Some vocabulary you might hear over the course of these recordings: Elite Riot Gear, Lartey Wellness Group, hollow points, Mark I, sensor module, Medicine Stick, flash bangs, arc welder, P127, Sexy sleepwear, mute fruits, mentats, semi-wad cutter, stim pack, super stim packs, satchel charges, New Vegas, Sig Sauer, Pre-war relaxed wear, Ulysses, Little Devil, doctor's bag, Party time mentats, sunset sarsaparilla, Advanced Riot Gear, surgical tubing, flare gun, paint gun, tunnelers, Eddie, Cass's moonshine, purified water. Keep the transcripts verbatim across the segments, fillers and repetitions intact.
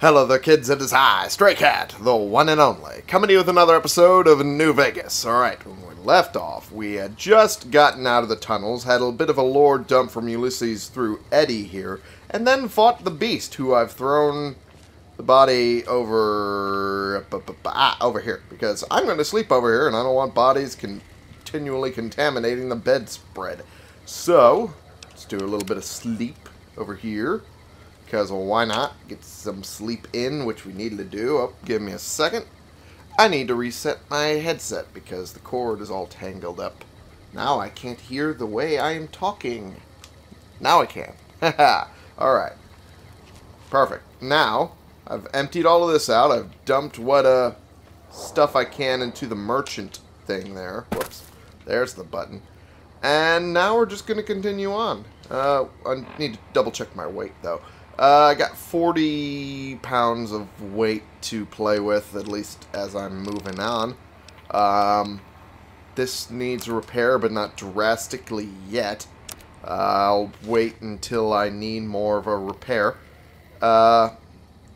Hello there kids, it is I, Stray Cat, the one and only, coming to you with another episode of New Vegas. Alright, when we left off, we had just gotten out of the tunnels, had a bit of a lore dump from Ulysses through Eddie here, and then fought the beast, who I've thrown the body over, ah, over here, because I'm going to sleep over here, and I don't want bodies continually contaminating the bedspread. So, let's do a little bit of sleep over here. Because, well, why not? Get some sleep in, which we needed to do. Oh, give me a second. I need to reset my headset because the cord is all tangled up. Now I can't hear the way I am talking. Now I can. Haha. Alright. Perfect. Now, I've emptied all of this out. I've dumped what uh, stuff I can into the merchant thing there. Whoops. There's the button. And now we're just going to continue on. Uh, I need to double check my weight, though. Uh, I got forty pounds of weight to play with, at least as I'm moving on. Um, this needs repair, but not drastically yet. Uh, I'll wait until I need more of a repair. Uh,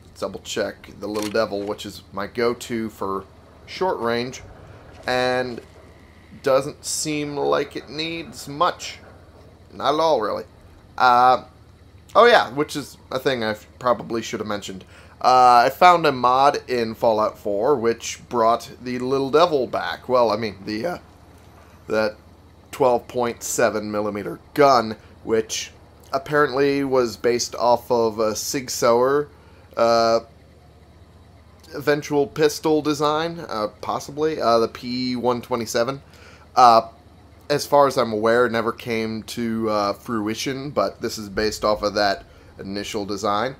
let's double check the Little Devil, which is my go-to for short range, and doesn't seem like it needs much. Not at all, really. Uh... Oh yeah, which is a thing I probably should have mentioned. Uh, I found a mod in Fallout four which brought the Little Devil back. Well, I mean, the uh, that twelve point seven millimeter gun, which apparently was based off of a Sig Sauer uh, eventual pistol design, uh, possibly, uh, the P one twenty-seven. Uh, As far as I'm aware, it never came to uh, fruition, but this is based off of that initial design.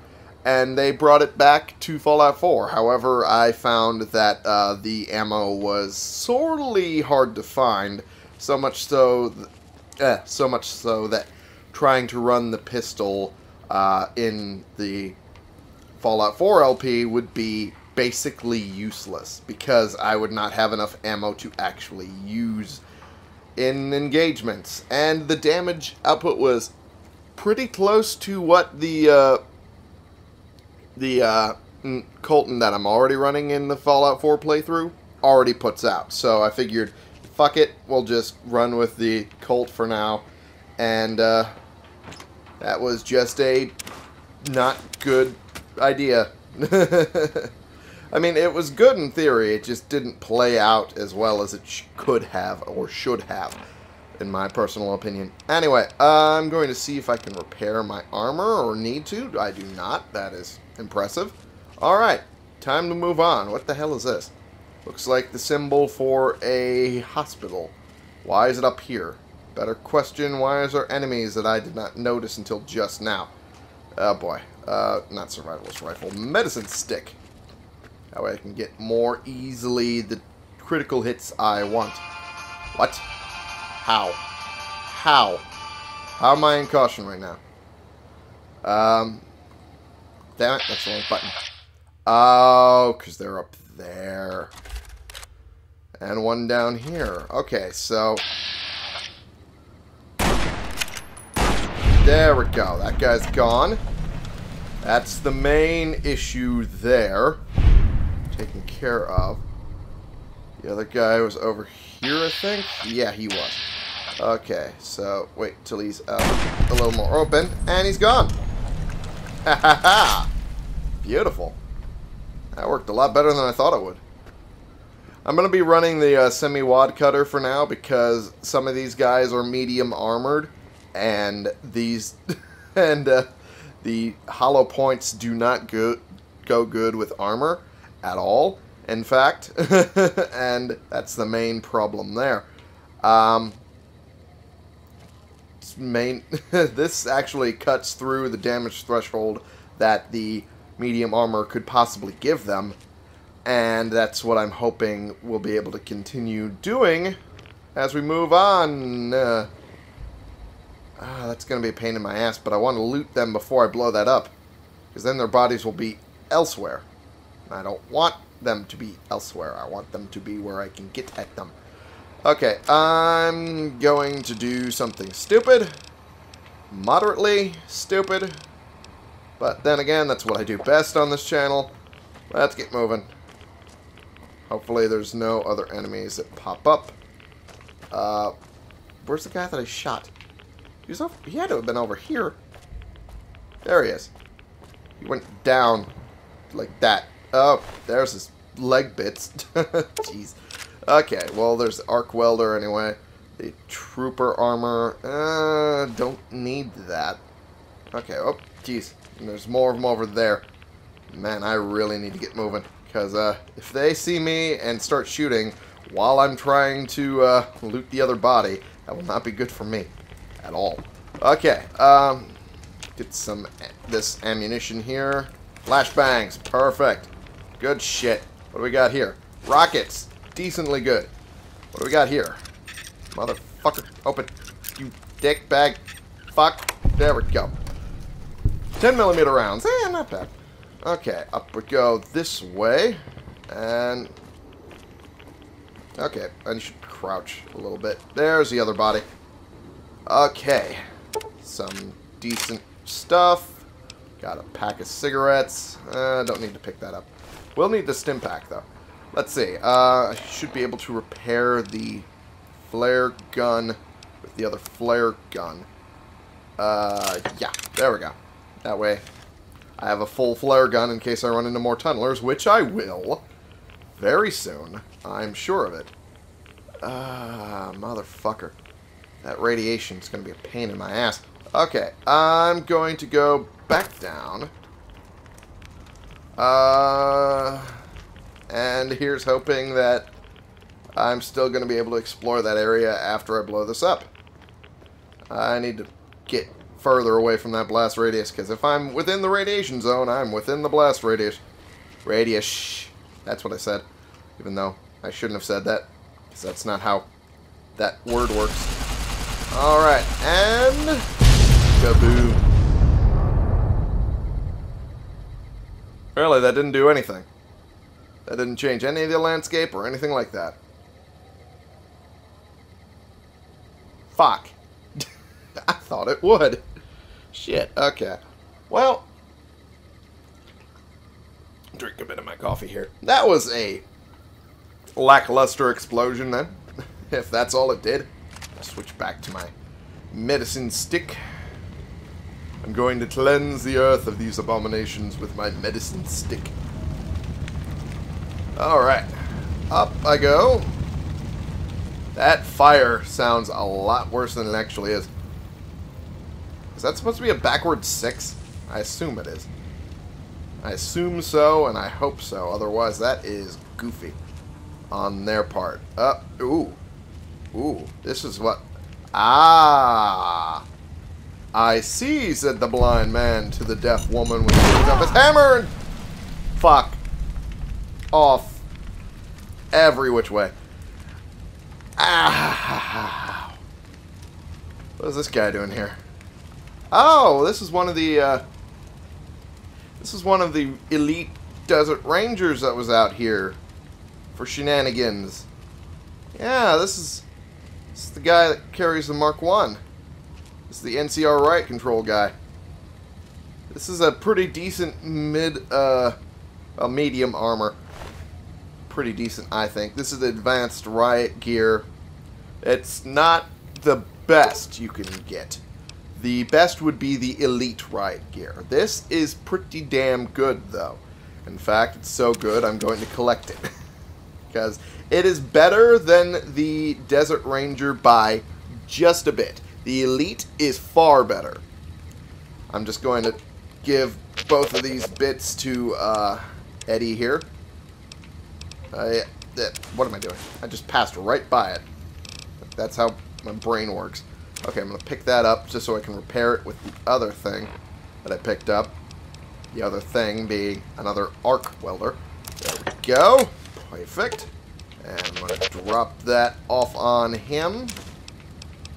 And they brought it back to Fallout four. However, I found that uh, the ammo was sorely hard to find, so much so, th eh, so much so that trying to run the pistol uh, in the Fallout four L P would be basically useless because I would not have enough ammo to actually use in engagements, and the damage output was pretty close to what the uh, the uh, Colt that I'm already running in the Fallout four playthrough already puts out. So I figured, fuck it, we'll just run with the Colt for now, and uh, that was just a not good idea. I mean, it was good in theory, it just didn't play out as well as it sh could have, or should have, in my personal opinion. Anyway, uh, I'm going to see if I can repair my armor, or need to. I do not. That is impressive. Alright, time to move on. What the hell is this? Looks like the symbol for a hospital. Why is it up here? Better question, why is there enemies that I did not notice until just now? Oh boy. Uh, not survivalist rifle. Medicine Stick. That way I can get more easily the critical hits I want. What? How? How? How am I in caution right now? Um, damn it, that's the wrong button. Oh, because they're up there. And one down here. Okay, so... there we go. That guy's gone. That's the main issue there. Taken care of. The other guy was over here, I think. Yeah, he was. Okay, so wait till he's uh, a little more open, and he's gone. Ha ha ha! Beautiful. That worked a lot better than I thought it would. I'm gonna be running the uh, semi-wad cutter for now because some of these guys are medium armored, and these and uh, the hollow points do not go go good with armor. At all, in fact, and that's the main problem there. Um, main this actually cuts through the damage threshold that the medium armor could possibly give them, and that's what I'm hoping we'll be able to continue doing as we move on. Uh, ah, that's going to be a pain in my ass, but I want to loot them before I blow that up, because then their bodies will be elsewhere. I don't want them to be elsewhere. I want them to be where I can get at them. Okay, I'm going to do something stupid. Moderately stupid. But then again, that's what I do best on this channel. Let's get moving. Hopefully there's no other enemies that pop up. Uh, where's the guy that I shot? He, was off, he had to have been over here. There he is. He went down like that. Oh, there's his leg bits. Jeez. Okay, well, there's arc welder anyway. The trooper armor. Uh, don't need that. Okay, oh, jeez. There's more of them over there. Man, I really need to get moving. Because uh, if they see me and start shooting while I'm trying to uh, loot the other body, that will not be good for me at all. Okay, um, get some this ammunition here. Flash bangs, perfect. Good shit. What do we got here? Rockets, decently good. What do we got here? Motherfucker, open, you dick bag. Fuck, there we go. ten millimeter rounds, eh, not bad. Okay, up we go this way, and, okay, I should crouch a little bit. There's the other body. Okay, some decent stuff. Got a pack of cigarettes. Uh, don't need to pick that up. We'll need the stim pack, though. Let's see, uh, I should be able to repair the flare gun with the other flare gun. Uh, yeah, there we go. That way. I have a full flare gun in case I run into more tunnelers, which I will very soon. I'm sure of it. Ah, uh, motherfucker. That radiation's going to be a pain in my ass. Okay, I'm going to go back down. Uh, and here's hoping that I'm still going to be able to explore that area after I blow this up. I need to get further away from that blast radius, because if I'm within the radiation zone, I'm within the blast radius. Radius. That's what I said, even though I shouldn't have said that, because that's not how that word works. Alright, and kaboom. Really, that didn't do anything. That didn't change any of the landscape or anything like that. Fuck. I thought it would. Shit, okay. Well, drink a bit of my coffee here. That was a lackluster explosion then, if that's all it did. I'll switch back to my medicine stick. I'm going to cleanse the earth of these abominations with my medicine stick. Alright, up I go. That fire sounds a lot worse than it actually is. Is that supposed to be a backward six? I assume it is. I assume so, and I hope so. Otherwise, that is goofy on their part. Uh, ooh. Ooh, this is what... Ah! I see, said the blind man to the deaf woman when he picked up his hammer and... Fuck. Off. Every which way. Ah! What is this guy doing here? Oh, this is one of the, uh, this is one of the Elite Desert Rangers that was out here for shenanigans. Yeah, this is, this is the guy that carries the Mark one. This is the N C R Riot Control guy. This is a pretty decent mid, uh, uh, medium armor. Pretty decent, I think. This is the Advanced Riot Gear. It's not the best you can get. The best would be the Elite Riot Gear. This is pretty damn good, though. In fact, it's so good, I'm going to collect it. Because it is better than the Desert Ranger by just a bit. The Elite is far better. I'm just going to give both of these bits to uh, Eddie here. Uh, yeah. What am I doing? I just passed right by it. That's how my brain works. Okay, I'm going to pick that up just so I can repair it with the other thing that I picked up. The other thing being another arc welder. There we go. Perfect. And I'm going to drop that off on him.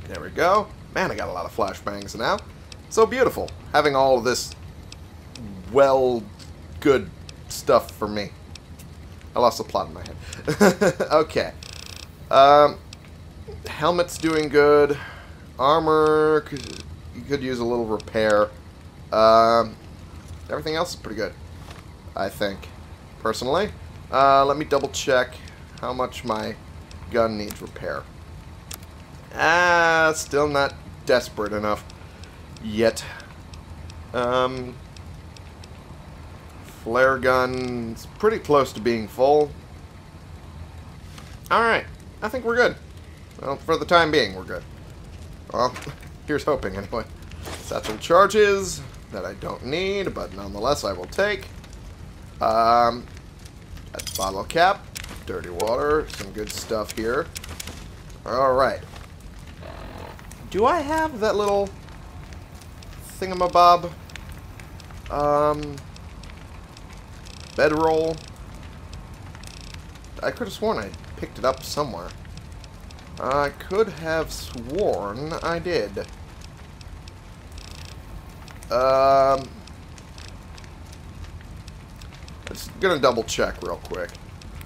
There we go. Man, I got a lot of flashbangs now. So beautiful. Having all of this well good stuff for me. I lost the plot in my head. Okay. Um, helmet's doing good. Armor, could, you could use a little repair. Um, everything else is pretty good, I think, personally. Uh, let me double check how much my gun needs repair. Ah, still not desperate enough yet. Um, flare gun's pretty close to being full. Alright, I think we're good. Well, for the time being, we're good. Well, here's hoping, anyway. Satchel charges that I don't need, but nonetheless I will take. Um, that's bottle cap, dirty water, some good stuff here. Alright. Do I have that little thingamabob? Um, bedroll? I could have sworn I picked it up somewhere. I could have sworn I did. Um, I'm just gonna double check real quick,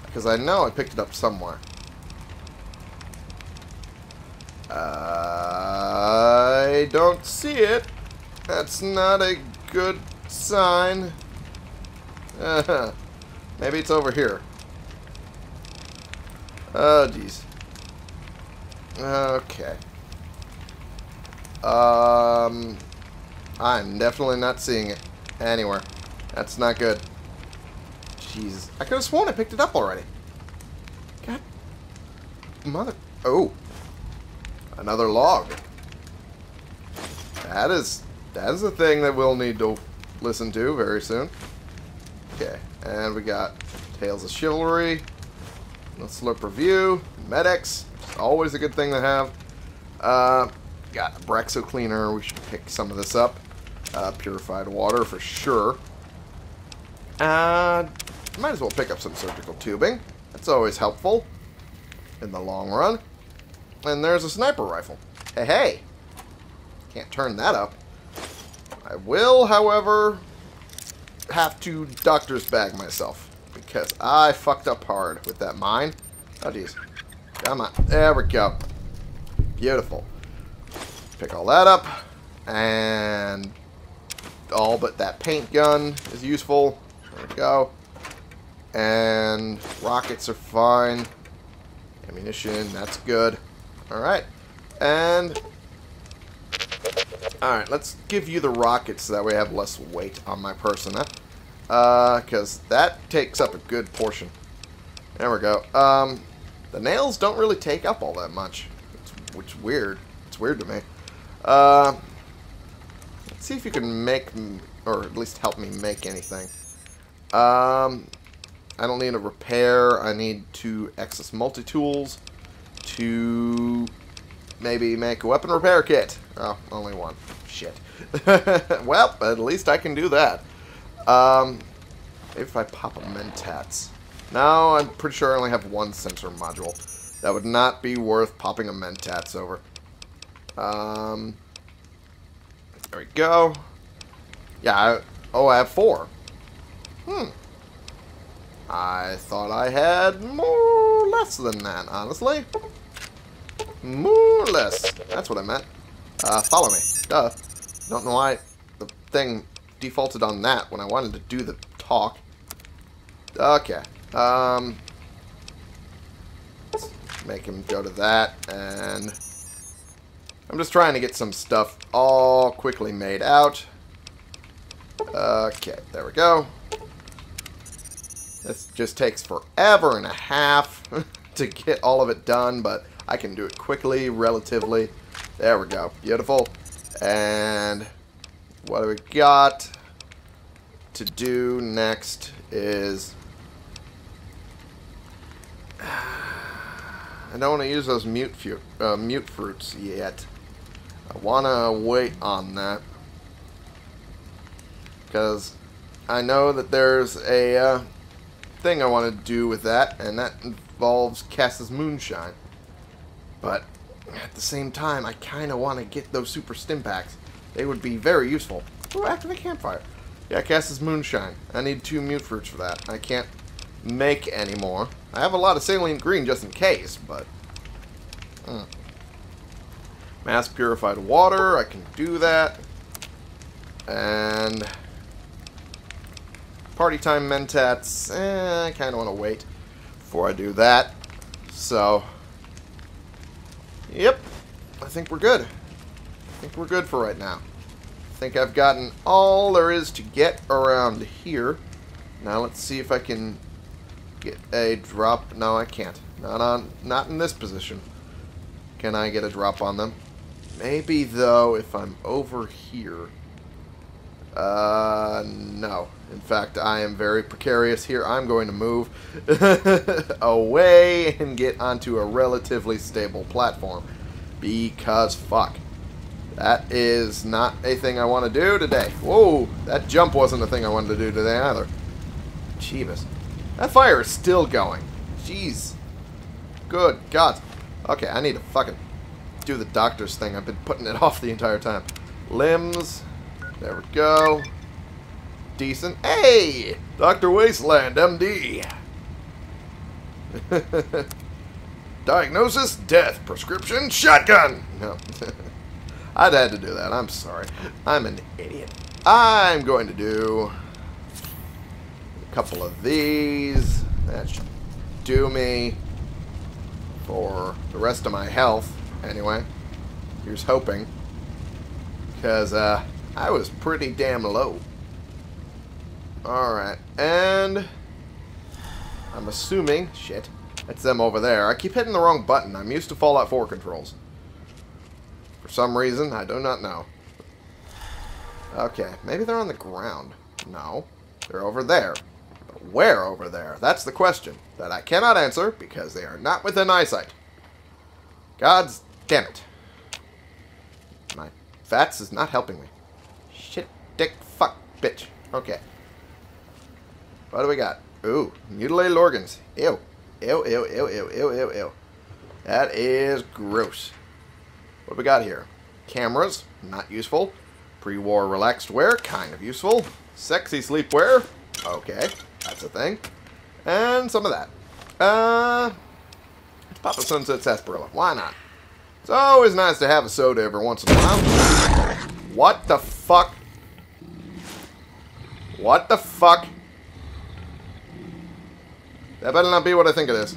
because I know I picked it up somewhere. I don't see it. That's not a good sign. Uh, maybe it's over here. Oh, geez. Okay. Um, I'm definitely not seeing it anywhere. That's not good. Jeez. I could have sworn I picked it up already. God. Mother. Oh. Another log. That is... That is a thing that we'll need to listen to very soon. Okay. And we got Tales of Chivalry. Let's look review. Medics. It's always a good thing to have. Uh, got a Braxo Cleaner. We should pick some of this up. Uh, purified water for sure. Uh, might as well pick up some surgical tubing. That's always helpful in the long run. And there's a sniper rifle. Hey, hey. Can't turn that up. I will, however, have to doctor's bag myself. Because I fucked up hard with that mine. Oh, jeez. Come on. There we go. Beautiful. Pick all that up. And all but that paint gun is useful. There we go. And rockets are fine. Ammunition, that's good. Alright. And... Alright, let's give you the rockets so that way I have less weight on my person, huh? Uh, because that takes up a good portion. There we go. Um, the nails don't really take up all that much. It's, which is weird. It's weird to me. Uh, let's see if you can make, or at least help me make anything. Um, I don't need a repair. I need two excess multi-tools to maybe make a weapon repair kit. Oh, only one. Shit. Well, at least I can do that. Um, maybe if I pop a mentats. No, I'm pretty sure I only have one sensor module. That would not be worth popping a mentats over. Um, there we go. Yeah, I, oh, I have four. Hmm. I thought I had more or less than that, honestly. More or less. That's what I meant. Uh, follow me. Duh. Don't know why the thing... defaulted on that when I wanted to do the talk. Okay. Um, let's make him go to that. And I'm just trying to get some stuff all quickly made out. Okay. There we go. This just takes forever and a half to get all of it done. But I can do it quickly, relatively. There we go. Beautiful. And... what we got to do next is I don't want to use those mute fu uh, mute fruits yet. I want to wait on that because I know that there's a uh, thing I want to do with that, and that involves Cass's moonshine. But at the same time, I kind of want to get those super stim packs. They would be very useful. Ooh, activate campfire. Yeah, Cass's moonshine. I need two mute fruits for that. I can't make any more. I have a lot of saline green just in case, but... Mm. Mass purified water. I can do that. And... Party time mentats. Eh, I kind of want to wait before I do that. So, yep. I think we're good. I think we're good for right now. I think I've gotten all there is to get around here. Now let's see if I can get a drop. No, I can't. Not on. Not in this position. Can I get a drop on them? Maybe, though, if I'm over here. Uh, no. In fact, I am very precarious here. I'm going to move away and get onto a relatively stable platform. Because, fuck. That is not a thing I want to do today. Whoa, that jump wasn't a thing I wanted to do today either. Jeebus. That fire is still going. Jeez. Good God. Okay, I need to fucking do the doctor's thing. I've been putting it off the entire time. Limbs. There we go. Decent. Hey! Doctor Wasteland, M D. Diagnosis, death. Prescription, shotgun. No. I'd had to do that. I'm sorry. I'm an idiot. I'm going to do a couple of these. That should do me for the rest of my health. Anyway, here's hoping. Because, uh... I was pretty damn low. Alright, and I'm assuming, shit, that's them over there. I keep hitting the wrong button. I'm used to Fallout four controls. For some reason, I do not know. Okay, maybe they're on the ground. No, they're over there. But where over there? That's the question that I cannot answer because they are not within eyesight. God damn it. My fats is not helping me. Shit, dick, fuck, bitch. Okay. What do we got? Ooh, mutilated organs. Ew. Ew, ew, ew, ew, ew, ew, ew. That is gross. What do we got here? Cameras, not useful. Pre-war relaxed wear, kind of useful. Sexy sleepwear. Okay, that's a thing. And some of that. Uh, let's pop a Sunset Sarsaparilla. Why not? It's always nice to have a soda every once in a while. What the fuck? What the fuck? That better not be what I think it is.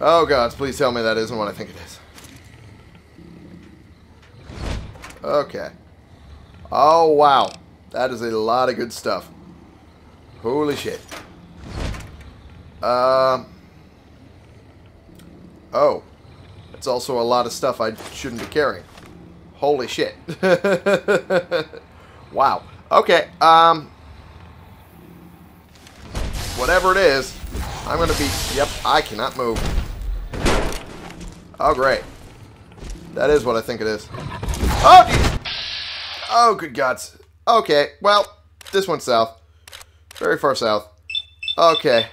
Oh, God, please tell me that isn't what I think it is. Okay. Oh, wow. That is a lot of good stuff. Holy shit. Um. Oh. That's also a lot of stuff I shouldn't be carrying. Holy shit. Wow. Okay, um... whatever it is, I'm gonna be... Yep, I cannot move. Oh, great. That is what I think it is. Oh! Oh, good gods. Okay, well, this went south. Very far south. Okay.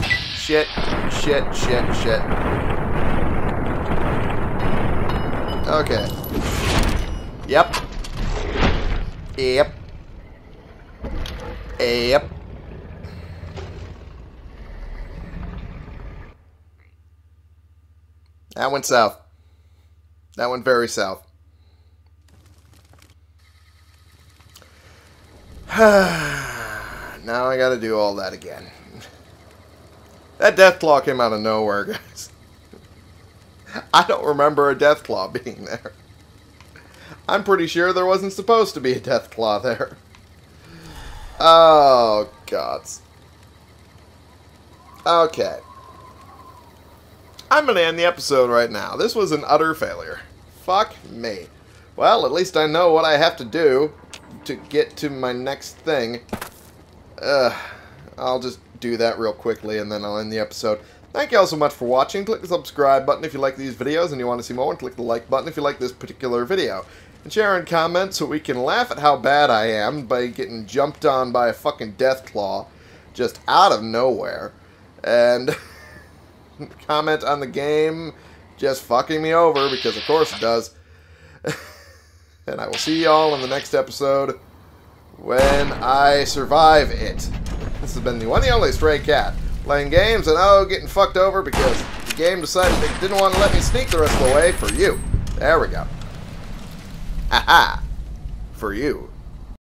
Shit, shit, shit, shit. Okay. Yep. Yep. Yep. That went south. That went very south. Now I gotta do all that again. That deathclaw came out of nowhere, guys. I don't remember a deathclaw being there. I'm pretty sure there wasn't supposed to be a deathclaw there. Oh, gods. Okay. I'm going to end the episode right now. This was an utter failure. Fuck me. Well, at least I know what I have to do to get to my next thing. Uh, I'll just do that real quickly and then I'll end the episode. Thank you all so much for watching. Click the subscribe button if you like these videos and you want to see more, and click the like button if you like this particular video. And share and comment so we can laugh at how bad I am by getting jumped on by a fucking deathclaw just out of nowhere. And comment on the game just fucking me over, because of course it does. And I will see y'all in the next episode when I survive it. This has been the one and only Stray Cat, playing games and oh, getting fucked over because the game decided it didn't want to let me sneak the rest of the way for you. There we go. Aha! For you.